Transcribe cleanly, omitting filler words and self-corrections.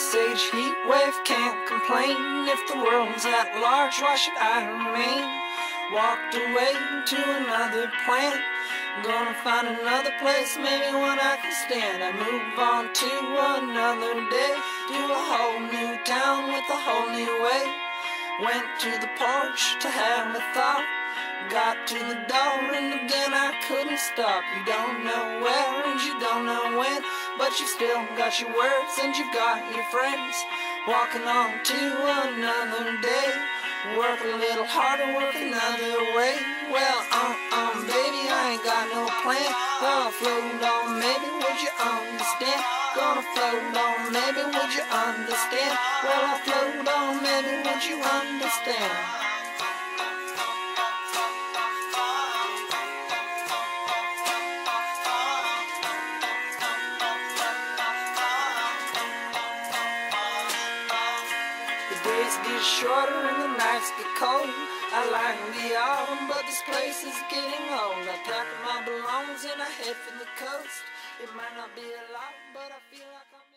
ice age heat wave, can't complain. If the world's at large, why should I remain? Walked away to another planet, gonna find another place, maybe one I can stand. I move on to another day, to a whole new town with a whole new way. Went to the porch to have a thought, got to the door and again I couldn't stop. You don't know where and you don't know when, but you've still got your words and you've got your friends. Walking on to another day, work a little harder, work another way. Well, baby, I ain't got no plan. Gonna float on, maybe would you understand? Gonna float on, maybe would you understand? Well, I float on, maybe would you understand? Days get shorter and the nights get cold. I like the autumn, but this place is getting old. I pack up my belongings and I head for the coast. It might not be a lot, but I feel like I'm